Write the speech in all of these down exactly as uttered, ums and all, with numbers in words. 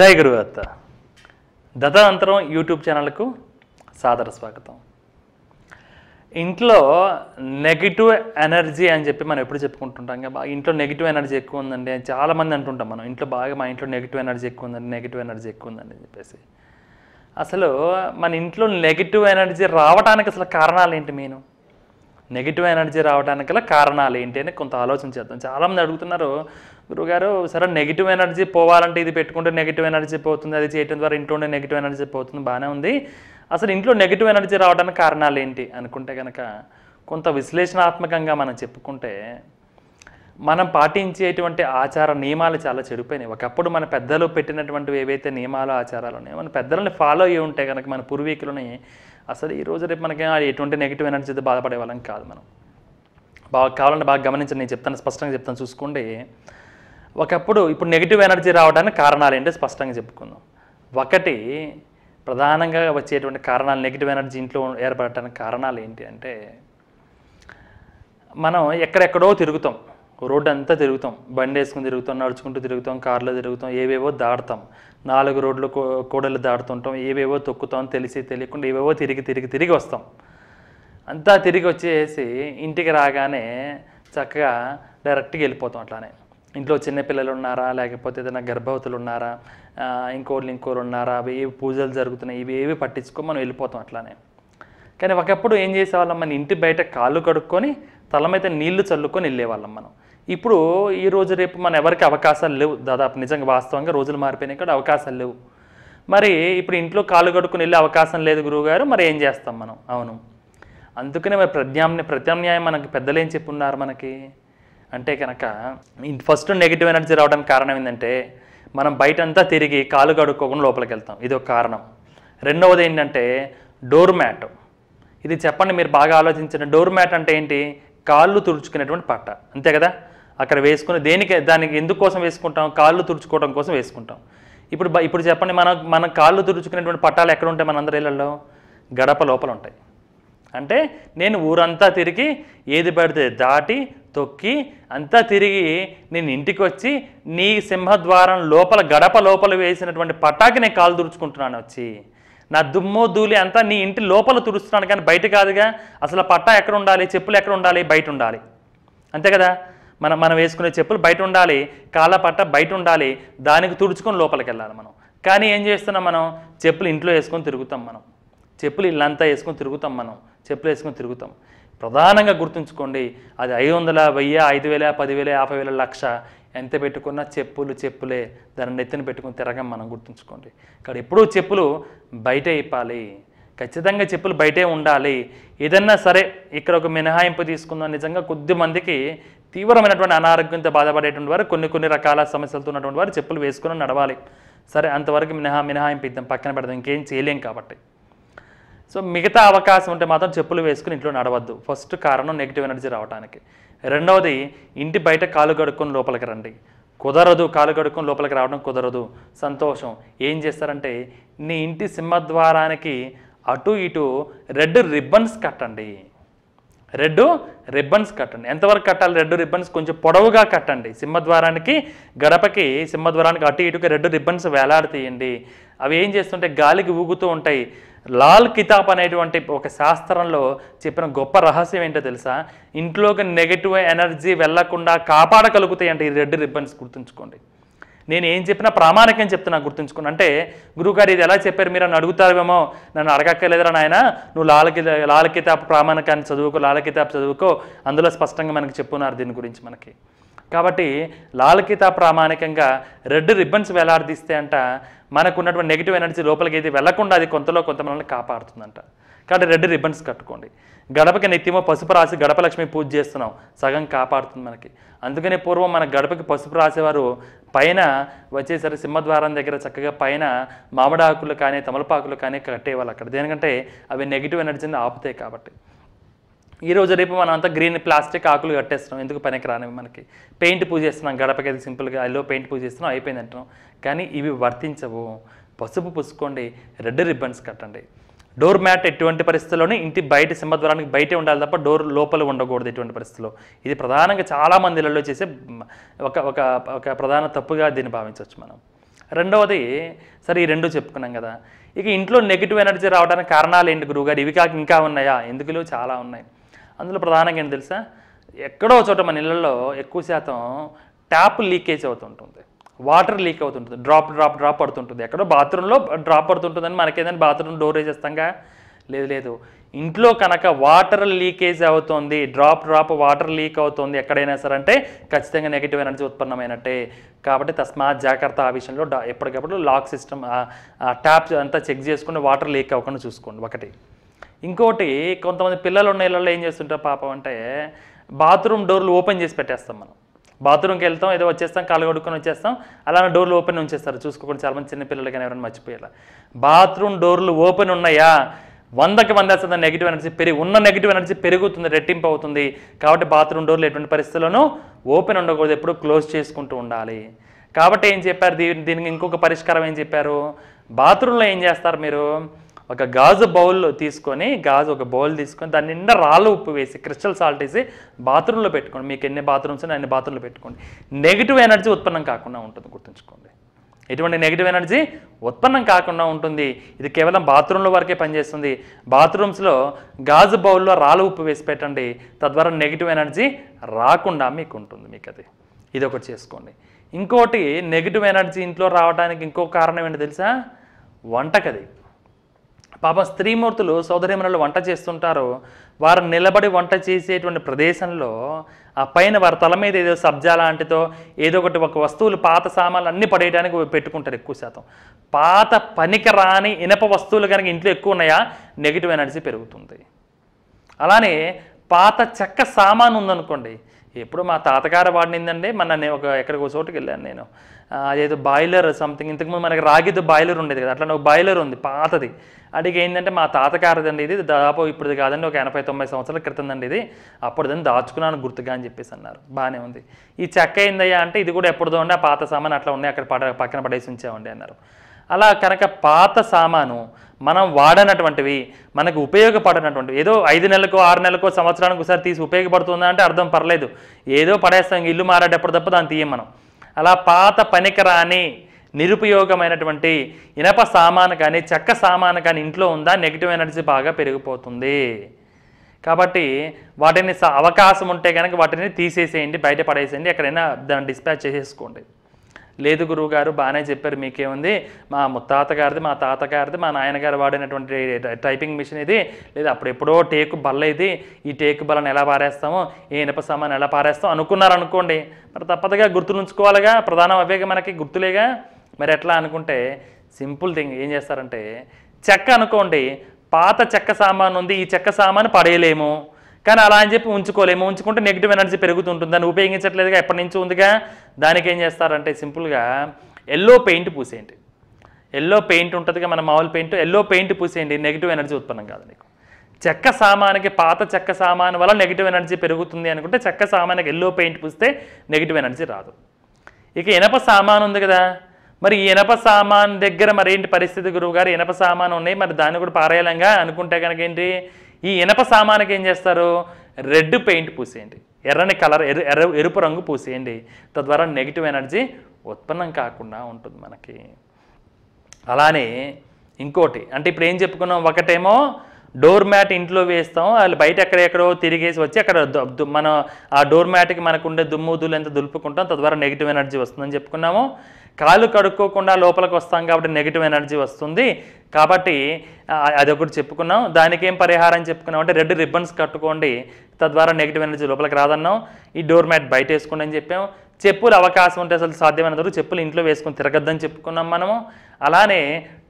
జై గురుదత్త దత్త అంతరం యూట్యూబ్ ఛానల్కు సాదర స్వాగతం. ఇంట్లో నెగిటివ్ ఎనర్జీ అని చెప్పి మనం ఎప్పుడు చెప్పుకుంటుంటాం. బాగా ఇంట్లో నెగిటివ్ ఎనర్జీ ఎక్కువ ఉందండి చాలామంది అంటుంటాం. మనం ఇంట్లో బాగా మా ఇంట్లో నెగిటివ్ ఎనర్జీ ఎక్కువ ఉందండి నెగిటివ్ ఎనర్జీ ఎక్కువ ఉందండి అని చెప్పేసి, అసలు మన ఇంట్లో నెగిటివ్ ఎనర్జీ రావడానికి అసలు కారణాలు ఏంటి, నేను నెగిటివ్ ఎనర్జీ రావడానికి గల కారణాలు ఏంటి అని కొంత ఆలోచన చేద్దాం. చాలామంది అడుగుతున్నారు, గురుగారు సరే నెగిటివ్ ఎనర్జీ పోవాలంటే ఇది పెట్టుకుంటే నెగిటివ్ ఎనర్జీ పోతుంది, అది చేయడం ద్వారా ఇంట్లో ఉండే నెగిటివ్ ఎనర్జీ పోతుంది, బాగానే ఉంది. అసలు ఇంట్లో నెగిటివ్ ఎనర్జీ రావడానికి కారణాలు ఏంటి అనుకుంటే కనుక కొంత విశ్లేషణాత్మకంగా మనం చెప్పుకుంటే, మనం పాటించేటువంటి ఆచార నియమాలు చాలా చెడిపోయినాయి. ఒకప్పుడు మన పెద్దలు పెట్టినటువంటివి ఏవైతే నియమాలు ఆచారాలు ఉన్నాయో మన పెద్దలని ఫాలో అయ్యి ఉంటే కనుక మన పూర్వీకులని అసలు ఈ రోజు రేపు మనకి ఎటువంటి నెగిటివ్ ఎనర్జీ అయితే బాధపడే వాళ్ళం కాదు. మనం బాగా కావాలంటే బాగా గమనించండి, నేను చెప్తాను, స్పష్టంగా చెప్తాను, చూసుకోండి. ఒకప్పుడు ఇప్పుడు నెగిటివ్ ఎనర్జీ రావడానికి కారణాలు ఏంటో స్పష్టంగా చెప్పుకుందాం. ఒకటి, ప్రధానంగా వచ్చేటువంటి కారణాలు నెగిటివ్ ఎనర్జీ ఇంట్లో ఏర్పడటానికి కారణాలు ఏంటి అంటే, మనం ఎక్కడెక్కడో తిరుగుతాం, రోడ్డు అంతా తిరుగుతాం, బండి వేసుకుని తిరుగుతాం, నడుచుకుంటూ తిరుగుతాం, కారులో తిరుగుతాం, ఏవేవో దాడతాం, నాలుగు రోడ్లు కో కోడలు దాడుతుంటాం, ఏవేవో తొక్కుతాం, తెలిసి తెలియకుండా ఏవేవో తిరిగి తిరిగి తిరిగి వస్తాం. అంతా తిరిగి వచ్చేసి ఇంటికి రాగానే చక్కగా డైరెక్ట్గా వెళ్ళిపోతాం. అట్లానే ఇంట్లో చిన్నపిల్లలు ఉన్నారా, లేకపోతే ఏదైనా గర్భవతులు ఉన్నారా, ఇంకోళ్ళు ఇంకోళ్ళు ఉన్నారా, అవి ఏవి పూజలు జరుగుతున్నాయి, ఇవి ఏవి పట్టించుకో మనం వెళ్ళిపోతాం. అట్లానే కానీ ఒకప్పుడు ఏం చేసేవాళ్ళం, మన ఇంటి బయట కాళ్ళు కడుక్కొని తల మీద నీళ్లు చల్లుకొని వెళ్ళేవాళ్ళం మనం. ఇప్పుడు ఈ రోజు రేపు మన ఎవరికి అవకాశాలు లేవు, దాదాపు నిజంగా వాస్తవంగా రోజులు మారిపోయినాయి కూడా అవకాశాలు లేవు. మరి ఇప్పుడు ఇంట్లో కాలు కడుక్కుని వెళ్ళే అవకాశం లేదు గురువుగారు, మరి ఏం చేస్తాం మనం? అవును, అందుకనే మరి ప్రత్యామ్నాయ ప్రత్యామ్నాయం మనకి పెద్దలు ఏం చెప్పున్నారు మనకి అంటే కనుక, ఫస్ట్ నెగిటివ్ ఎనర్జీ రావడానికి కారణం ఏంటంటే మనం బయట అంతా తిరిగి కాలు కడుక్కోకుండా లోపలికి వెళ్తాం, ఇది ఒక కారణం. రెండవది ఏంటంటే డోర్ మ్యాట్. ఇది చెప్పండి, మీరు బాగా ఆలోచించండి, డోర్ మ్యాట్ అంటే ఏంటి? కాళ్ళు తుడుచుకునేటువంటి పట్ట, అంతే కదా. అక్కడ వేసుకుని దేనికి, దానికి ఎందుకోసం వేసుకుంటాం? కాళ్ళు తుడుచుకోవడం కోసం వేసుకుంటాం. ఇప్పుడు ఇప్పుడు చెప్పండి, మనం మన కాళ్ళు తుడుచుకునేటువంటి పట్టాలు ఎక్కడ ఉంటాయి? మనందరి ఇళ్లలో గడప లోపల ఉంటాయి. అంటే నేను ఊరంతా తిరిగి ఏది పడితే దాటి తొక్కి అంతా తిరిగి నేను ఇంటికి వచ్చి నీ సింహద్వారం లోపల గడప లోపల వేసినటువంటి పట్టాకి నేను కాళ్ళు తుడుచుకుంటున్నాను, వచ్చి నా దుమ్ము ధూళి అంతా నీ ఇంటి లోపల తుడుస్తున్నాను, కానీ బయట కాదుగా. అసలు పట్టా ఎక్కడ ఉండాలి? చెప్పులు ఎక్కడ ఉండాలి? బయట ఉండాలి, అంతే కదా. మనం మనం వేసుకునే చెప్పులు బయట ఉండాలి, కాళ్ళ పట్ట బయట ఉండాలి, దానికి తుడుచుకొని లోపలికి వెళ్ళాలి మనం. కానీ ఏం చేస్తున్నాం మనం? చెప్పులు ఇంట్లో వేసుకొని తిరుగుతాం, మనం చెప్పులు ఇల్లంతా వేసుకొని తిరుగుతాం, మనం చెప్పులు వేసుకొని తిరుగుతాం. ప్రధానంగా గుర్తుంచుకోండి, అది ఐదు వందల వెయ్యి ఐదు వేల పదివేల యాభై వేల లక్ష ఎంత పెట్టుకున్నా చెప్పులు చెప్పులే, దాన్ని నెత్తిన పెట్టుకుని తిరగం మనం, గుర్తుంచుకోండి. ఇక్కడ ఎప్పుడూ చెప్పులు బయటే ఇప్పాలి, ఖచ్చితంగా చెప్పులు బయటే ఉండాలి. ఏదన్నా సరే ఇక్కడ ఒక మినహాయింపు తీసుకుందాం, నిజంగా కొద్దిమందికి తీవ్రమైనటువంటి అనారోగ్యంతో బాధపడేటువంటి వారు, కొన్ని కొన్ని రకాల సమస్యలతో ఉన్నటువంటి వారు చెప్పులు వేసుకుని నడవాలి, సరే అంతవరకు మినహా మినహాయింపు ఇద్దాం, పక్కన పెడదాం, ఇంకేం చేయలేం కాబట్టి. సో మిగతా అవకాశం ఉంటే మాత్రం చెప్పులు వేసుకుని ఇంట్లో నడవద్దు, ఫస్ట్ కారణం నెగిటివ్ ఎనర్జీ రావడానికి. రెండవది, ఇంటి బయట కాలు కడుక్కొని లోపలికి రండి, కుదరదు, కాలు కడుక్కొని లోపలికి రావడం కుదరదు. సంతోషం ఏం చేస్తారంటే, నీ ఇంటి సింహద్వారానికి అటు ఇటు రెడ్ రిబ్బన్స్ కట్టండి, రెడ్ రిబ్బన్స్ కట్టండి. ఎంతవరకు కట్టాలి? రెడ్ రిబ్బన్స్ కొంచెం పొడవుగా కట్టండి, సింహద్వారానికి గడపకి సింహద్వారానికి అటు ఇటుకి రెడ్ రిబ్బన్స్ వేలాడతీయండి. అవి ఏం చేస్తుంటే గాలికి ఊగుతూ ఉంటాయి. లాల్ కితాబ్ అనేటువంటి ఒక శాస్త్రంలో చెప్పిన గొప్ప రహస్యం ఏంటో తెలుసా? ఇంట్లోకి నెగిటివ్ ఎనర్జీ వెళ్లకుండా కాపాడగలుగుతాయి అంటే ఈ రెడ్ రిబ్బన్స్, గుర్తుంచుకోండి. నేను ఏం చెప్పినా ప్రామాణికం చెప్తున్నా, గుర్తుంచుకోండి. అంటే గురువుగారు ఇది ఎలా చెప్పారు మీరు అని అడుగుతారేమో, నన్ను అడగక్కర్లేదురా నాయన, నువ్వు లాల్ కితా లాల్ కితాబ్ ప్రామాణికాన్ని చదువుకో, లాల్ కితాబ్ చదువుకో, అందులో స్పష్టంగా మనకి చెప్పున్నారు దీని గురించి మనకి. కాబట్టి లాల్ కితాబ్ ప్రామాణికంగా రెడ్ రిబ్బన్స్ వేలాడదీస్తే అంట మనకు ఉన్నటువంటి నెగిటివ్ ఎనర్జీ లోపలికి అయితే వెళ్లకుండా అది కొంతలో కొంత మనల్ని కాపాడుతుందంట. కాబట్టి రెడ్ రిబ్బన్స్ కట్టుకోండి. గడపకి నిత్యమో పసుపు రాసి గడపలక్ష్మి పూజ చేస్తున్నాం, సగం కాపాడుతుంది మనకి. అందుకనే పూర్వం మన గడపకి పసుపు రాసేవారు, పైన వచ్చేసరి సింహద్వారం దగ్గర చక్కగా పైన మామిడాకులు కానీ తమలపాకులు కానీ కట్టేవాళ్ళు అక్కడ, దేనికంటే అవి నెగిటివ్ ఎనర్జీని ఆపుతాయి కాబట్టి. ఈ రోజు రేపు మనం అంతా గ్రీన్ ప్లాస్టిక్ ఆకులు కట్టేస్తున్నాం, ఎందుకు పనికి రానివి మనకి. పెయింట్ పూజ చేస్తున్నాం గడపకి, అది సింపుల్గా అల్లో పెయింట్ పూజ చేస్తున్నాం, అయిపోయింది అంటున్నాం, కానీ ఇవి వర్తించవు. పసుపు పూసుకోండి, రెడ్ రిబ్బన్స్ కట్టండి. డోర్ మ్యాట్ ఎటువంటి పరిస్థితుల్లోనే ఇంటి బయట సింహద్వారానికి బయటే ఉండాలి తప్ప డోర్ లోపల ఉండకూడదు ఎటువంటి పరిస్థితుల్లో. ఇది ప్రధానంగా చాలా మందిలలో చేసే ఒక ఒక ప్రధాన తప్పుగా దీన్ని భావించవచ్చు మనం. రెండవది సరే ఈ రెండు చెప్పుకున్నాం కదా. ఇక ఇంట్లో నెగిటివ్ ఎనర్జీ రావడానికి కారణాలు ఏంటి గురువుగారు? ఇవి కాక ఇంకా ఉన్నాయా? ఎందుకులో చాలా ఉన్నాయి. అందులో ప్రధానంగా ఏంటి తెలుసా, ఎక్కడో చోట మన ఇళ్లలో ఎక్కువ శాతం ట్యాప్ లీకేజ్ అవుతుంటుంది, వాటర్ లీక్ అవుతుంటుంది, డ్రాప్ డ్రాప్ డ్రాప్ పడుతుంటుంది. ఎక్కడో బాత్రూంలో డ్రాప్ పడుతుంటుందని మనకేదని బాత్రూమ్ డోర్ వేసేస్తాంగా, లేదు లేదు ఇంట్లో కనుక వాటర్ లీకేజ్ అవుతుంది, డ్రాప్ డ్రాప్ వాటర్ లీక్ అవుతుంది ఎక్కడైనా సరే అంటే ఖచ్చితంగా నెగిటివ్ ఎనర్జీ ఉత్పన్నమైనట్టే. కాబట్టి తస్మాత్ జాగ్రత్త. ఆ విషయంలో ఎప్పటికప్పుడు లాక్ సిస్టమ్ ట్యాప్స్ అంతా చెక్ చేసుకుని వాటర్ లీక్ అవ్వకుండా చూసుకోండి ఒకటి. ఇంకోటి, కొంతమంది పిల్లలు ఉన్న ఇళ్ళల్లో ఏం చేస్తుంటారు పాపం అంటే, బాత్రూమ్ డోర్లు ఓపెన్ చేసి పెట్టేస్తాం. మనం బాత్రూమ్కి వెళ్తాం, ఏదో వచ్చేస్తాం, కాలు కొడుకొని వచ్చేస్తాం, అలానే డోర్లు ఓపెన్ ఉంచేస్తారు చూసుకోకుండా. చాలామంది చిన్నపిల్లలు కానీ ఎవరైనా మర్చిపోయారు. బాత్రూమ్ డోర్లు ఓపెన్ ఉన్నాయా వందకి వంద శాతం నెగిటివ్ ఎనర్జీ పెరిగి ఉన్న నెగిటివ్ ఎనర్జీ పెరుగుతుంది, రెట్టింపు అవుతుంది. కాబట్టి బాత్రూమ్ డోర్లు ఎటువంటి పరిస్థితుల్లోనూ ఓపెన్ ఉండకూడదు, ఎప్పుడు క్లోజ్ చేసుకుంటూ ఉండాలి. కాబట్టి ఏం చెప్పారు దీని దీనికి ఇంకొక పరిష్కారం ఏం చెప్పారు, బాత్రూంలో ఏం చేస్తారు మీరు, ఒక గాజు బౌల్ తీసుకొని, గాజు ఒక బౌల్ తీసుకొని దాని నిండా రాళ్ళు ఉప్పు వేసి క్రిస్టల్ సాల్ట్ వేసి బాత్రూంలో పెట్టుకోండి. మీకు ఎన్ని బాత్రూమ్స్ అన్ని బాత్రూంలో పెట్టుకోండి. నెగిటివ్ ఎనర్జీ ఉత్పన్నం కాకుండా ఉంటుంది, గుర్తుంచుకోండి. ఎటువంటి నెగిటివ్ ఎనర్జీ ఉత్పన్నం కాకుండా ఉంటుంది. ఇది కేవలం బాత్రూంలో వరకే పనిచేస్తుంది. బాత్రూమ్స్లో గాజు బౌల్లో రాళ్ళు ఉప్పు వేసి పెట్టండి, తద్వారా నెగిటివ్ ఎనర్జీ రాకుండా మీకు ఉంటుంది. మీకు అది ఇది ఒకటి చేసుకోండి. ఇంకోటి, నెగిటివ్ ఎనర్జీ ఇంట్లో రావడానికి ఇంకో కారణం ఏంటి తెలుసా, వంటగది. పాపం స్త్రీమూర్తులు సోదరీమణులు వంట చేస్తుంటారు. వారు నిలబడి వంట చేసేటువంటి ప్రదేశంలో ఆ పైన వారి తల మీద ఏదో సబ్జా లాంటితో ఏదో ఒకటి ఒక వస్తువులు పాత సామాన్లు అన్నీ పడేయడానికి పెట్టుకుంటారు. ఎక్కువ శాతం పాత పనికిరాని ఇనప వస్తువులు కనుక ఇంట్లో ఎక్కువ ఉన్నాయా నెగిటివ్ ఎనర్జీ పెరుగుతుంది. అలానే పాత చెక్క సామాను ఉందనుకోండి, ఎప్పుడు మా తాతగారు వాడినిందండి, మన నేను ఒక ఎక్కడికి ఒక చోటుకి వెళ్ళాను నేను, అదేదో బాయిలర్ సంథింగ్, ఇంతకుముందు మనకి రాగితో బాయిలర్ ఉండేది కదా, అట్లా ఒక బాయిలర్ ఉంది పాతది. అడిగి ఏంటంటే మా తాతగారిదండి ఇది, దాదాపు ఇప్పుడు కాదండి ఒక ఎనభై తొంభై సంవత్సరాల క్రితందండి ఇది, అప్పుడుదని దాచుకున్నాను గుర్తుగా అని చెప్పేసి అన్నారు. బాగానే ఉంది. ఈ చెక్క ఏందయ్యా అంటే ఇది కూడా ఎప్పుడుదో ఉండే ఆ పాత సామాను అట్లా ఉన్నాయి, అక్కడ పడ పక్కన పడేసి ఉంచామండి అన్నారు. అలా కనుక పాత సామాను మనం వాడనటువంటివి మనకు ఉపయోగపడనటువంటివి, ఏదో ఐదు నెలలకు ఆరు నెలలకు సంవత్సరానికి ఒకసారి తీసి ఉపయోగపడుతుందా అంటే అర్థం పర్లేదు, ఏదో పడేస్తాం ఇల్లు మారేటప్పుడు తప్ప దాన్ని తీయం మనం. అలా పాత పనికిరాని నిరుపయోగమైనటువంటి ఇనప సామాను కానీ చెక్క సామాను కానీ ఇంట్లో ఉందా నెగిటివ్ ఎనర్జీ బాగా పెరిగిపోతుంది. కాబట్టి వాటిని అవకాశం ఉంటే కనుక వాటిని తీసేసేయండి, బయట పడేసేయండి, ఎక్కడైనా దాన్ని డిస్పాచ్ చేసేసుకోండి. లేదు గురువు గారు బాగానే చెప్పారు, మీకేముంది మా ముత్తాతగారిది మా తాతగారిది మా నాయనగారు వాడినటువంటి టైపింగ్ మిషన్ ఇది, లేదా అప్పుడు ఎప్పుడో టేకు బల్ల ఇది, ఈ టేకు బల్లని ఎలా పారేస్తాము, ఏ ఇనప సామాను ఎలా పారేస్తాం అనుకున్నారనుకోండి, మరి తప్పదుగా గుర్తులుంచుకోవాలిగా, ప్రధానం అవేగా మనకి గుర్తులేగా. మరి ఎట్లా అనుకుంటే సింపుల్ థింగ్ ఏం చేస్తారంటే, చెక్క అనుకోండి, పాత చెక్క సామాను ఉంది, ఈ చెక్క సామాను పడేయలేము, కానీ అలా అని చెప్పి ఉంచుకోలేము, ఉంచుకుంటే నెగిటివ్ ఎనర్జీ పెరుగుతుంటుంది, దాన్ని ఉపయోగించట్లేదుగా ఎప్పటి నుంచి ఉందిగా. దానికి ఏం చేస్తారంటే సింపుల్గా ఎల్లో పెయింట్ పూసేయండి. ఎల్లో పెయింట్ ఉంటుందిగా మన మామూలు పెయింట్, ఎల్లో పెయింట్ పూసేయండి, నెగిటివ్ ఎనర్జీ ఉత్పన్నం కాదు నీకు. చెక్క సామానికి పాత చెక్క సామాను వల్ల నెగిటివ్ ఎనర్జీ పెరుగుతుంది అనుకుంటే చెక్క సామానికి ఎల్లో పెయింట్ పూస్తే నెగిటివ్ ఎనర్జీ రాదు. ఇక ఇనప సామాను ఉంది కదా, మరి ఈ ఇనప సామాను దగ్గర మరేంటి పరిస్థితి గురువుగారు, ఇనప సామాను ఉన్నాయి మరి దాన్ని కూడా పారేయాలంగా అనుకుంటే కనుక ఏంటి, ఈ ఇనప సామానికి ఏం చేస్తారు, రెడ్ పెయింట్ పూసేయండి, ఎర్రని కలర్ ఎర్ర ఎర్ర ఎరుపు రంగు పూసేయండి, తద్వారా నెగిటివ్ ఎనర్జీ ఉత్పన్నం కాకుండా ఉంటుంది మనకి. అలానే ఇంకోటి, అంటే ఇప్పుడు ఏం చెప్పుకున్నాం, ఒకటేమో డోర్ మ్యాట్ ఇంట్లో వేస్తాం, వాళ్ళు బయట ఎక్కడెక్కడో తిరిగేసి వచ్చి అక్కడ మన ఆ డోర్ మ్యాట్కి మనకు ఉండే దుమ్ము దులు ఎంత దులుపుకుంటాం, తద్వారా నెగిటివ్ ఎనర్జీ వస్తుందని చెప్పుకున్నాము. కాలు కడుక్కోకుండా లోపలికి వస్తాం కాబట్టి నెగిటివ్ ఎనర్జీ వస్తుంది, కాబట్టి అదొకటి చెప్పుకున్నాం. దానికి ఏం పరిహారం చెప్పుకున్నాం అంటే రెడ్ రిబ్బన్స్ కట్టుకోండి, తద్వారా నెగిటివ్ ఎనర్జీ లోపలికి రాదన్నాం. ఈ డోర్ మ్యాట్ బయట వేసుకోండి అని చెప్పాము. చెప్పులు అవకాశం ఉంటే అసలు సాధ్యమైనంతవరకు చెప్పులు ఇంట్లో వేసుకుని తిరగద్దని చెప్పుకున్నాం మనము. అలానే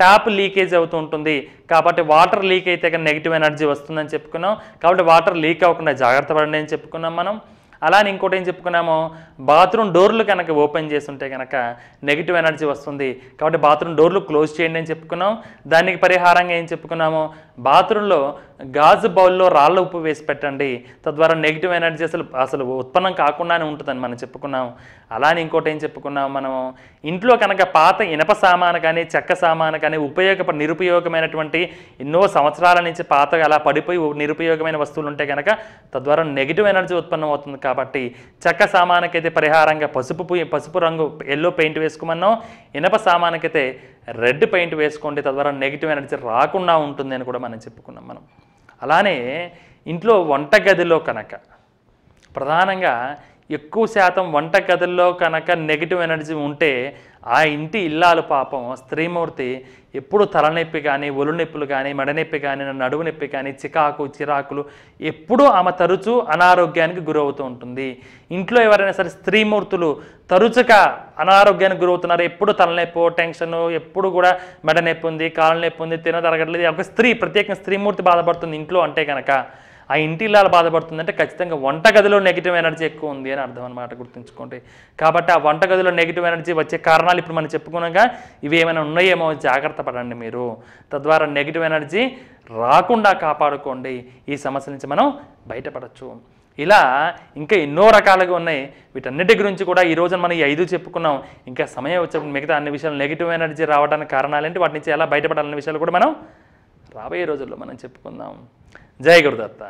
ట్యాప్ లీకేజ్ అవుతూ ఉంటుంది కాబట్టి వాటర్ లీక్ అయితే కానీ నెగిటివ్ ఎనర్జీ వస్తుందని చెప్పుకున్నాం, కాబట్టి వాటర్ లీక్ అవ్వకుండా జాగ్రత్త పడండి అని చెప్పుకున్నాం మనం. అలానే ఇంకోటి ఏం చెప్పుకున్నాము, బాత్రూమ్ డోర్లు కనుక ఓపెన్ చేస్తుంటే కనుక నెగిటివ్ ఎనర్జీ వస్తుంది కాబట్టి బాత్రూమ్ డోర్లు క్లోజ్ చేయండి అని చెప్పుకున్నాం. దానికి పరిహారంగా ఏం చెప్పుకున్నాము, బాత్రూంలో గాజు బౌల్లో రాళ్ళ ఉప్పు వేసి పెట్టండి, తద్వారా నెగిటివ్ ఎనర్జీ అసలు అసలు ఉత్పన్నం కాకుండానే ఉంటుందని మనం చెప్పుకున్నాం. అలానే ఇంకోటి ఏం చెప్పుకున్నాం, మనము ఇంట్లో కనుక పాత ఇనప సామాను కానీ చెక్క సామాను కానీ ఉపయోగ నిరుపయోగమైనటువంటి ఎన్నో సంవత్సరాల నుంచి పాత అలా పడిపోయి నిరుపయోగమైన వస్తువులు ఉంటే కనుక తద్వారా నెగిటివ్ ఎనర్జీ ఉత్పన్నం అవుతుంది. కాబట్టి చెక్క సామానకైతే పరిహారంగా పసుపు పసుపు రంగు ఎల్లో పెయింట్ వేసుకోమన్నాం, ఇనప సామానకైతే రెడ్ పెయింట్ వేసుకోండి, తద్వారా నెగిటివ్ ఎనర్జీ రాకుండా ఉంటుంది అని కూడా మనం చెప్పుకున్నాం మనం. అలానే ఇంట్లో వంటగదిలో కనుక ప్రధానంగా ఎక్కువ శాతం వంటగదుల్లో కనుక నెగిటివ్ ఎనర్జీ ఉంటే ఆ ఇంటి ఇల్లాలు పాపం స్త్రీమూర్తి ఎప్పుడు తలనొప్పి కానీ ఒలునొప్పులు కానీ మెడనొప్పి కానీ నడువు నొప్పి కానీ చికాకు చిరాకులు ఎప్పుడూ ఆమె తరచూ అనారోగ్యానికి గురవుతూ ఉంటుంది. ఇంట్లో ఎవరైనా సరే స్త్రీమూర్తులు తరచుగా అనారోగ్యానికి గురవుతున్నారు, ఎప్పుడు తలనొప్పి టెన్షన్, ఎప్పుడు కూడా మెడనొప్పి ఉంది, కాళ్ళ నొప్పి ఉంది, తినదరగట్లేదు, ఒక స్త్రీ ప్రత్యేకంగా స్త్రీమూర్తి బాధపడుతుంది ఇంట్లో అంటే కనుక ఆ ఇంటి ఇల్లాలు బాధపడుతుందంటే ఖచ్చితంగా వంటగదిలో నెగిటివ్ ఎనర్జీ ఎక్కువ ఉంది అని అర్థం అన్నమాట, గుర్తుంచుకోండి. కాబట్టి ఆ వంటగదిలో నెగిటివ్ ఎనర్జీ వచ్చే కారణాలు ఇప్పుడు మనం చెప్పుకున్నాక ఇవి ఏమైనా ఉన్నాయేమో జాగ్రత్త పడండి మీరు, తద్వారా నెగిటివ్ ఎనర్జీ రాకుండా కాపాడుకోండి, ఈ సమస్య నుంచి మనం బయటపడచ్చు. ఇలా ఇంకా ఎన్నో రకాలుగా ఉన్నాయి, వీటన్నిటి గురించి కూడా ఈ రోజున మనం ఈ ఐదు చెప్పుకున్నాం. ఇంకా సమయం వచ్చేప్పుడు మిగతా అన్ని విషయాలు నెగిటివ్ ఎనర్జీ రావడానికి కారణాలేంటి, వాటి నుంచి ఎలా బయటపడాలనే విషయాలు కూడా మనం రాబోయే రోజుల్లో మనం చెప్పుకుందాం. జై గురుదత్త.